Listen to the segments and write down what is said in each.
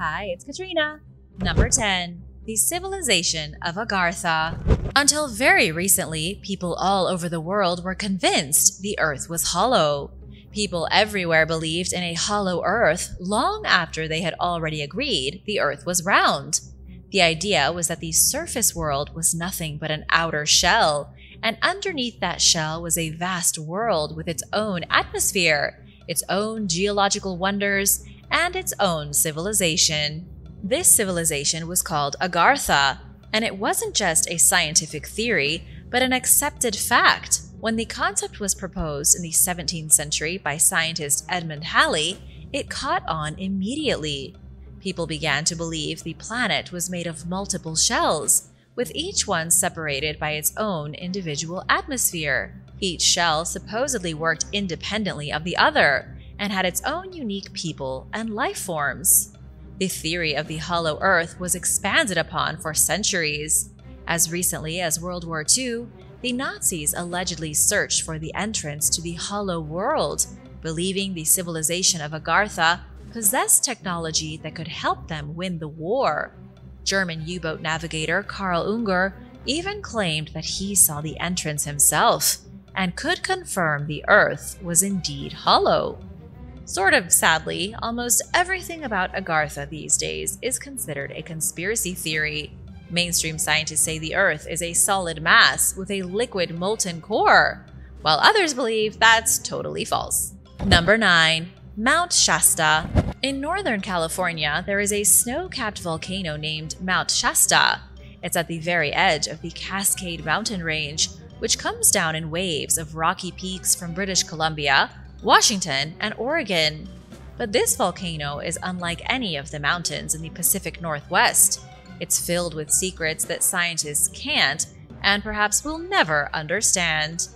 Hi, it's Katrina. Number 10. The civilization of Agartha. Until very recently, people all over the world were convinced the Earth was hollow. People everywhere believed in a hollow Earth long after they had already agreed the Earth was round. The idea was that the surface world was nothing but an outer shell, and underneath that shell was a vast world with its own atmosphere, its own geological wonders, and its own civilization. This civilization was called Agartha, and it wasn't just a scientific theory, but an accepted fact. When the concept was proposed in the 17th century by scientist Edmund Halley, it caught on immediately. People began to believe the planet was made of multiple shells, with each one separated by its own individual atmosphere. Each shell supposedly worked independently of the other and had its own unique people and life forms. The theory of the hollow Earth was expanded upon for centuries. As recently as World War II, the Nazis allegedly searched for the entrance to the hollow world, believing the civilization of Agartha possessed technology that could help them win the war. German U-boat navigator Karl Unger even claimed that he saw the entrance himself and could confirm the Earth was indeed hollow. Sort of sadly, almost everything about Agartha these days is considered a conspiracy theory. Mainstream scientists say the Earth is a solid mass with a liquid molten core, while others believe that's totally false. Number 9. Mount Shasta. In Northern California, there is a snow-capped volcano named Mount Shasta. It's at the very edge of the Cascade Mountain Range, which comes down in waves of rocky peaks from British Columbia, Washington, and Oregon. But this volcano is unlike any of the mountains in the Pacific Northwest. It's filled with secrets that scientists can't, and perhaps will never, understand.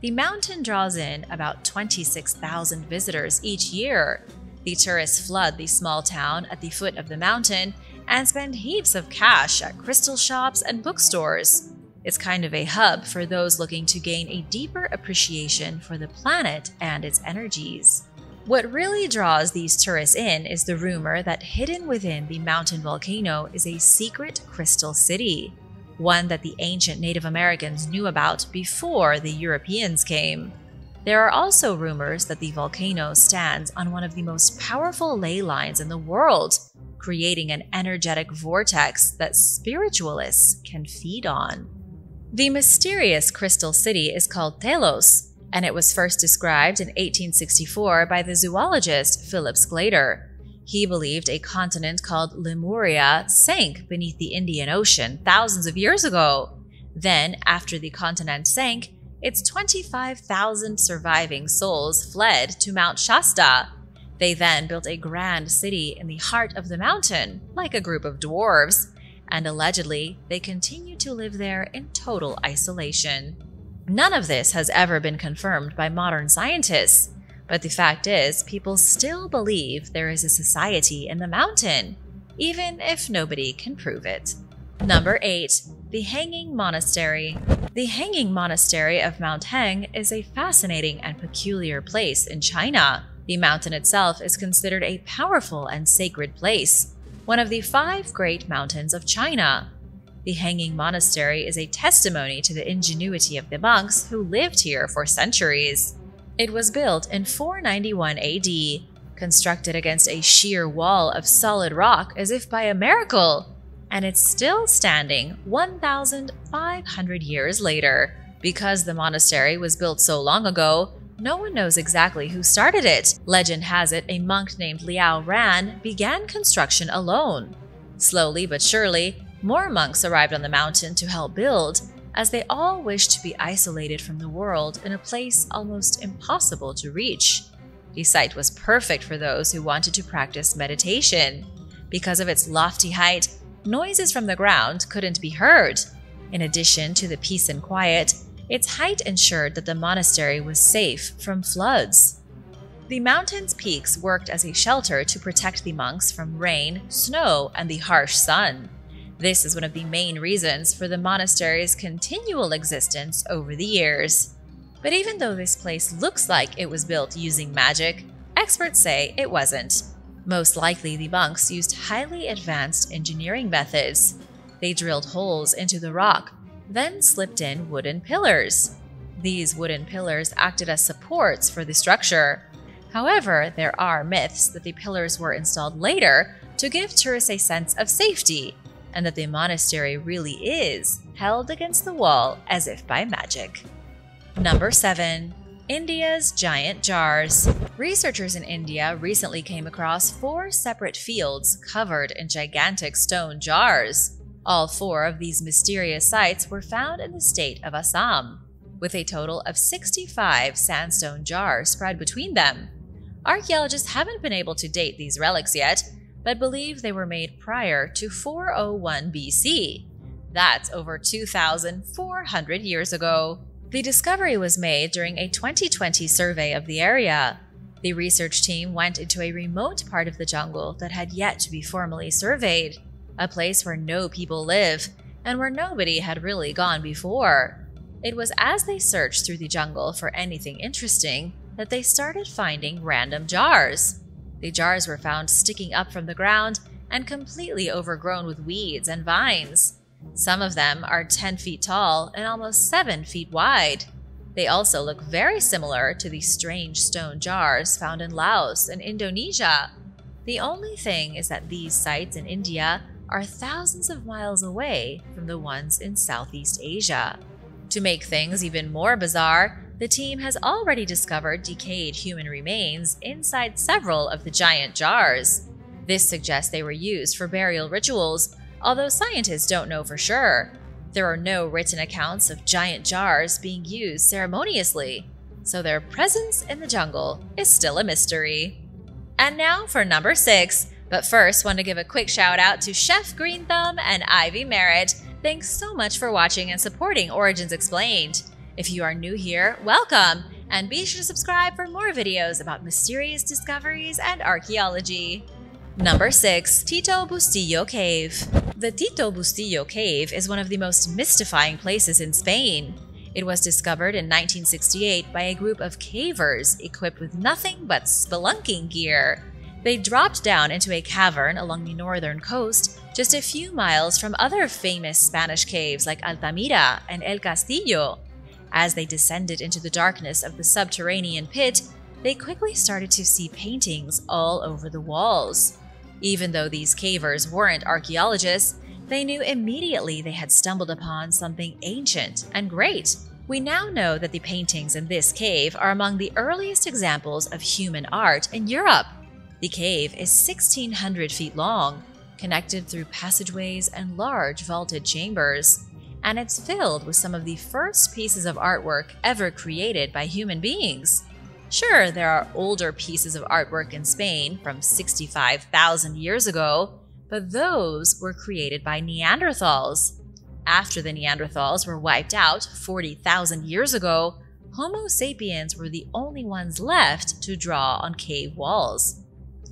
The mountain draws in about 26,000 visitors each year. The tourists flood the small town at the foot of the mountain and spend heaps of cash at crystal shops and bookstores. It's kind of a hub for those looking to gain a deeper appreciation for the planet and its energies. What really draws these tourists in is the rumor that hidden within the mountain volcano is a secret crystal city. One that the ancient Native Americans knew about before the Europeans came. There are also rumors that the volcano stands on one of the most powerful ley lines in the world, creating an energetic vortex that spiritualists can feed on. The mysterious crystal city is called Telos, and it was first described in 1864 by the zoologist Philip Sclater. He believed a continent called Lemuria sank beneath the Indian Ocean thousands of years ago. Then, after the continent sank, its 25,000 surviving souls fled to Mount Shasta. They then built a grand city in the heart of the mountain, like a group of dwarves, and allegedly, they continue to live there in total isolation. None of this has ever been confirmed by modern scientists. But the fact is, people still believe there is a society in the mountain, even if nobody can prove it. Number 8. The Hanging Monastery. The Hanging Monastery of Mount Heng is a fascinating and peculiar place in China. The mountain itself is considered a powerful and sacred place, one of the 5 great mountains of China. The Hanging Monastery is a testimony to the ingenuity of the monks who lived here for centuries. It was built in 491 AD, constructed against a sheer wall of solid rock as if by a miracle, and it's still standing 1,500 years later. Because the monastery was built so long ago, no one knows exactly who started it. Legend has it a monk named Liao Ran began construction alone. Slowly but surely, more monks arrived on the mountain to help build, as they all wished to be isolated from the world in a place almost impossible to reach. The site was perfect for those who wanted to practice meditation. Because of its lofty height, noises from the ground couldn't be heard. In addition to the peace and quiet, its height ensured that the monastery was safe from floods. The mountain's peaks worked as a shelter to protect the monks from rain, snow, and the harsh sun. This is one of the main reasons for the monastery's continual existence over the years. But even though this place looks like it was built using magic, experts say it wasn't. Most likely, the monks used highly advanced engineering methods. They drilled holes into the rock, then slipped in wooden pillars. These wooden pillars acted as supports for the structure. However, there are myths that the pillars were installed later to give tourists a sense of safety, and that the monastery really is held against the wall as if by magic. Number 7. India's giant jars. Researchers in India recently came across 4 separate fields covered in gigantic stone jars. All 4 of these mysterious sites were found in the state of Assam, with a total of 65 sandstone jars spread between them. Archaeologists haven't been able to date these relics yet, but believe they were made prior to 401 BC. That's over 2,400 years ago. The discovery was made during a 2020 survey of the area. The research team went into a remote part of the jungle that had yet to be formally surveyed, a place where no people live and where nobody had really gone before. It was as they searched through the jungle for anything interesting that they started finding random jars. The jars were found sticking up from the ground and completely overgrown with weeds and vines. Some of them are 10 feet tall and almost 7 feet wide. They also look very similar to the strange stone jars found in Laos and Indonesia. The only thing is that these sites in India are thousands of miles away from the ones in Southeast Asia. To make things even more bizarre, the team has already discovered decayed human remains inside several of the giant jars. This suggests they were used for burial rituals, although scientists don't know for sure. There are no written accounts of giant jars being used ceremoniously, so their presence in the jungle is still a mystery. And now for number 6, but first want to give a quick shout out to Chef Green Thumb and Ivy Merritt. Thanks so much for watching and supporting Origins Explained. If you are new here, welcome, and be sure to subscribe for more videos about mysterious discoveries and archaeology. Number 6. Tito Bustillo Cave. The Tito Bustillo Cave is one of the most mystifying places in Spain. It was discovered in 1968 by a group of cavers equipped with nothing but spelunking gear. They dropped down into a cavern along the northern coast, just a few miles from other famous Spanish caves like Altamira and El Castillo. As they descended into the darkness of the subterranean pit, they quickly started to see paintings all over the walls. Even though these cavers weren't archaeologists, they knew immediately they had stumbled upon something ancient and great. We now know that the paintings in this cave are among the earliest examples of human art in Europe. The cave is 1,600 feet long, connected through passageways and large vaulted chambers, and it's filled with some of the first pieces of artwork ever created by human beings. Sure, there are older pieces of artwork in Spain from 65,000 years ago, but those were created by Neanderthals. After the Neanderthals were wiped out 40,000 years ago, Homo sapiens were the only ones left to draw on cave walls.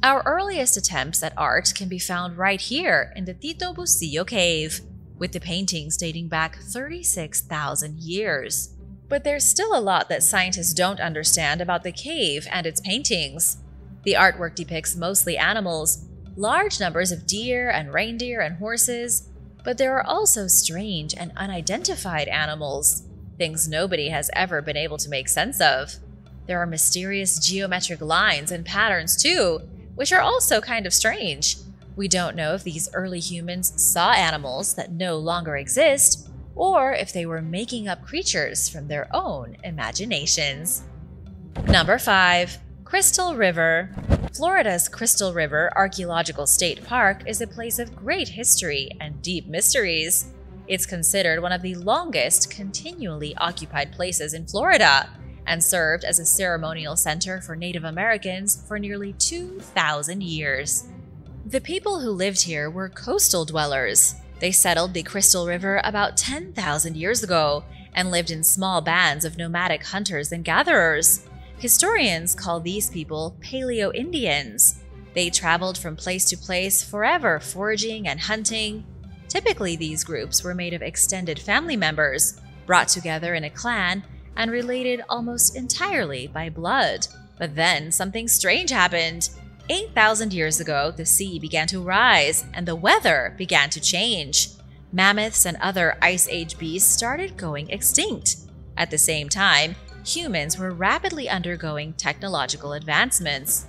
Our earliest attempts at art can be found right here in the Tito Bustillo Cave, with the paintings dating back 36,000 years. But there's still a lot that scientists don't understand about the cave and its paintings. The artwork depicts mostly animals, large numbers of deer and reindeer and horses, but there are also strange and unidentified animals, things nobody has ever been able to make sense of. There are mysterious geometric lines and patterns too, which are also kind of strange. We don't know if these early humans saw animals that no longer exist, or if they were making up creatures from their own imaginations. Number 5. Crystal River. Florida's Crystal River Archaeological State Park is a place of great history and deep mysteries. It's considered one of the longest continually occupied places in Florida, and served as a ceremonial center for Native Americans for nearly 2,000 years. The people who lived here were coastal dwellers. They settled the Crystal River about 10,000 years ago and lived in small bands of nomadic hunters and gatherers. Historians call these people Paleo-Indians. They traveled from place to place forever, foraging and hunting. Typically, these groups were made of extended family members, brought together in a clan, and related almost entirely by blood. But then something strange happened. 8,000 years ago, the sea began to rise and the weather began to change. Mammoths and other Ice Age beasts started going extinct. At the same time, humans were rapidly undergoing technological advancements.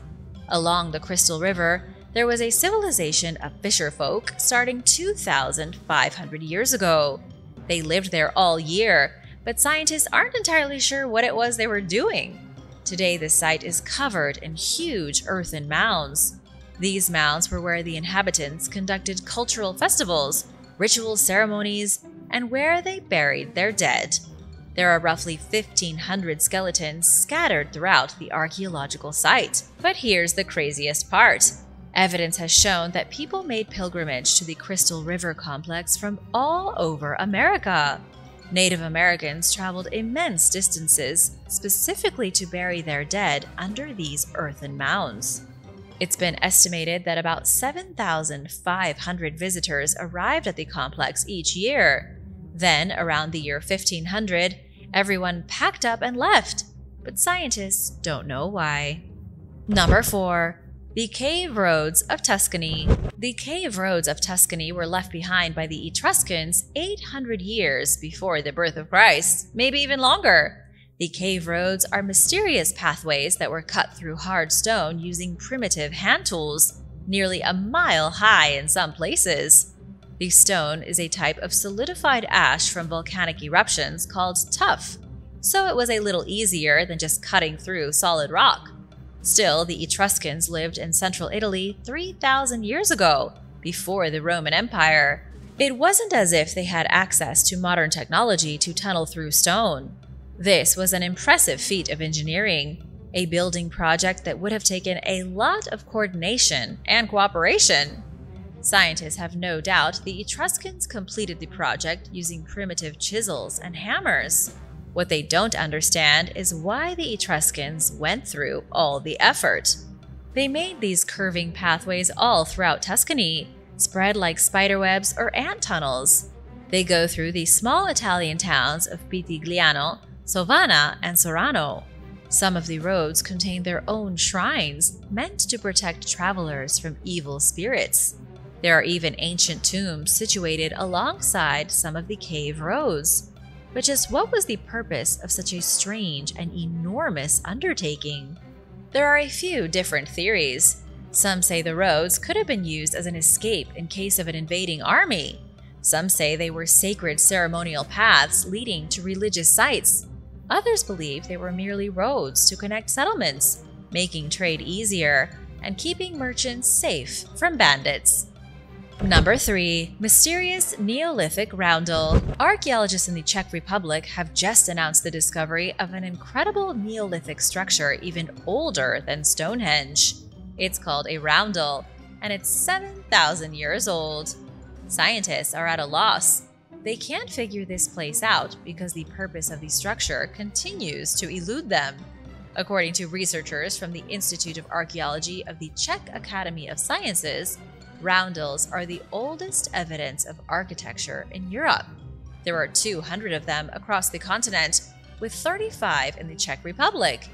Along the Crystal River, there was a civilization of fisher folk starting 2,500 years ago. They lived there all year, but scientists aren't entirely sure what it was they were doing. Today, the site is covered in huge earthen mounds. These mounds were where the inhabitants conducted cultural festivals, ritual ceremonies, and where they buried their dead. There are roughly 1,500 skeletons scattered throughout the archaeological site. But here's the craziest part. Evidence has shown that people made pilgrimage to the Crystal River complex from all over America. Native Americans traveled immense distances specifically to bury their dead under these earthen mounds. It's been estimated that about 7,500 visitors arrived at the complex each year. Then, around the year 1500, everyone packed up and left, but scientists don't know why. Number 4. The Cave Roads of Tuscany. The cave roads of Tuscany were left behind by the Etruscans 800 years before the birth of Christ, maybe even longer. The cave roads are mysterious pathways that were cut through hard stone using primitive hand tools, nearly a mile high in some places. The stone is a type of solidified ash from volcanic eruptions called tuff, so it was a little easier than just cutting through solid rock. Still, the Etruscans lived in central Italy 3,000 years ago, before the Roman Empire. It wasn't as if they had access to modern technology to tunnel through stone. This was an impressive feat of engineering, a building project that would have taken a lot of coordination and cooperation. Scientists have no doubt the Etruscans completed the project using primitive chisels and hammers. What they don't understand is why the Etruscans went through all the effort. They made these curving pathways all throughout Tuscany, spread like spiderwebs or ant tunnels. They go through the small Italian towns of Pitigliano, Sovana, and Sorano. Some of the roads contain their own shrines meant to protect travelers from evil spirits. There are even ancient tombs situated alongside some of the cave roads. But just what was the purpose of such a strange and enormous undertaking? There are a few different theories. Some say the roads could have been used as an escape in case of an invading army. Some say they were sacred ceremonial paths leading to religious sites. Others believe they were merely roads to connect settlements, making trade easier and keeping merchants safe from bandits. Number 3. Mysterious Neolithic Roundel. Archaeologists in the Czech Republic have just announced the discovery of an incredible Neolithic structure even older than Stonehenge. It's called a roundel, and it's 7,000 years old. Scientists are at a loss. They can't figure this place out because the purpose of the structure continues to elude them. According to researchers from the Institute of Archaeology of the Czech Academy of Sciences, roundels are the oldest evidence of architecture in Europe. There are 200 of them across the continent, with 35 in the Czech Republic.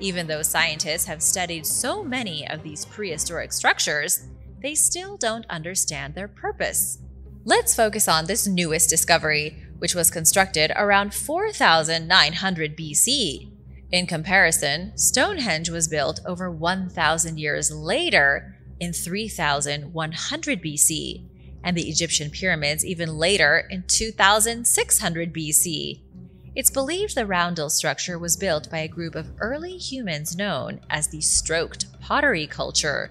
Even though scientists have studied so many of these prehistoric structures, they still don't understand their purpose. Let's focus on this newest discovery, which was constructed around 4,900 BC. In comparison, Stonehenge was built over 1,000 years later, in 3100 BC, and the Egyptian pyramids even later in 2600 BC. It's believed the roundel structure was built by a group of early humans known as the stroked pottery culture.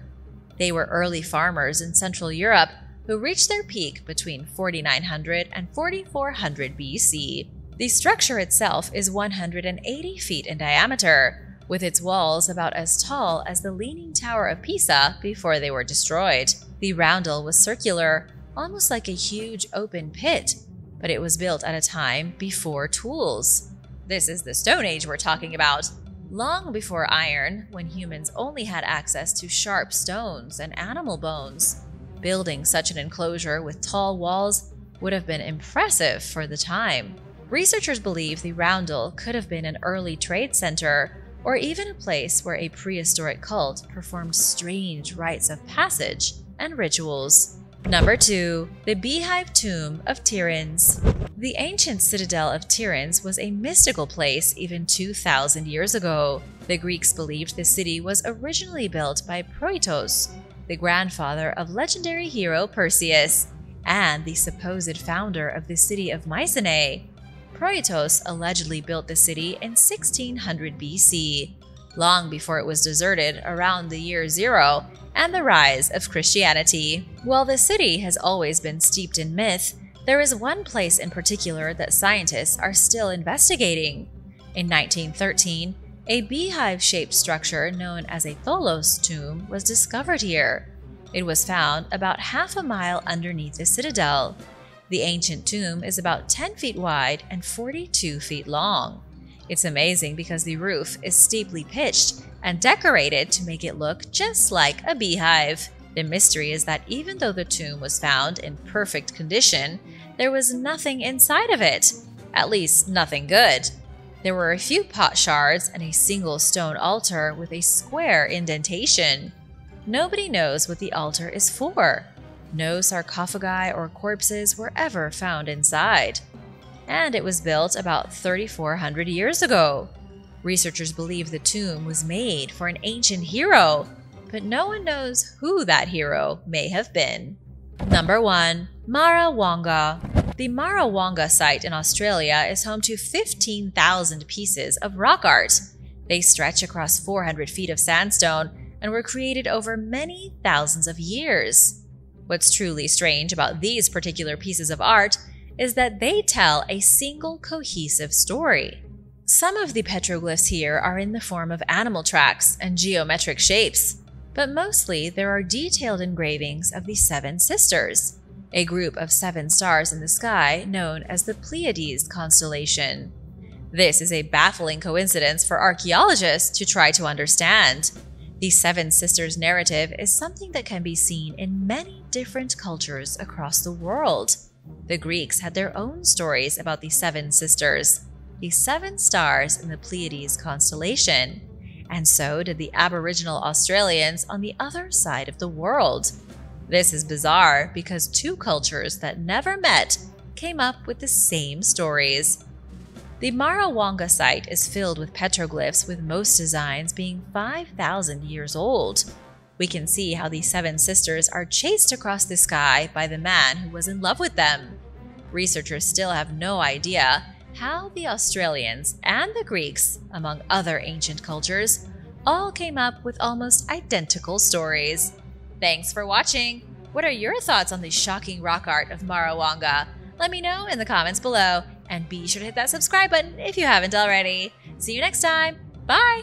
They were early farmers in Central Europe who reached their peak between 4900 and 4400 BC. The structure itself is 180 feet in diameter, with its walls about as tall as the Leaning Tower of Pisa before they were destroyed. The roundel was circular, almost like a huge open pit, but it was built at a time before tools. This is the Stone Age we're talking about. Long before iron, when humans only had access to sharp stones and animal bones, building such an enclosure with tall walls would have been impressive for the time. Researchers believe the roundel could have been an early trade center or even a place where a prehistoric cult performed strange rites of passage and rituals. Number 2. The Beehive Tomb of Tiryns. The ancient citadel of Tiryns was a mystical place even 2,000 years ago. The Greeks believed the city was originally built by Proetus, the grandfather of legendary hero Perseus, and the supposed founder of the city of Mycenae. Proetus allegedly built the city in 1600 BC, long before it was deserted around the year 0 and the rise of Christianity. While the city has always been steeped in myth, there is one place in particular that scientists are still investigating. In 1913, a beehive-shaped structure known as a tholos tomb was discovered here. It was found about half a mile underneath the citadel. The ancient tomb is about 10 feet wide and 42 feet long. It's amazing because the roof is steeply pitched and decorated to make it look just like a beehive. The mystery is that even though the tomb was found in perfect condition, there was nothing inside of it, at least nothing good. There were a few pot shards and a single stone altar with a square indentation. Nobody knows what the altar is for. No sarcophagi or corpses were ever found inside. And it was built about 3,400 years ago. Researchers believe the tomb was made for an ancient hero, but no one knows who that hero may have been. Number 1. Marawanga. The Marawanga site in Australia is home to 15,000 pieces of rock art. They stretch across 400 feet of sandstone and were created over many thousands of years. What's truly strange about these particular pieces of art is that they tell a single cohesive story. Some of the petroglyphs here are in the form of animal tracks and geometric shapes, but mostly there are detailed engravings of the Seven Sisters, a group of 7 stars in the sky known as the Pleiades constellation. This is a baffling coincidence for archaeologists to try to understand. The Seven Sisters narrative is something that can be seen in many different cultures across the world. The Greeks had their own stories about the Seven Sisters, the 7 stars in the Pleiades constellation, and so did the Aboriginal Australians on the other side of the world. This is bizarre because 2 cultures that never met came up with the same stories. The Marawanga site is filled with petroglyphs, with most designs being 5,000 years old. We can see how the Seven Sisters are chased across the sky by the man who was in love with them. Researchers still have no idea how the Australians and the Greeks, among other ancient cultures, all came up with almost identical stories. Thanks for watching! What are your thoughts on the shocking rock art of Marawanga? Let me know in the comments below, and be sure to hit that subscribe button if you haven't already. See you next time! Bye!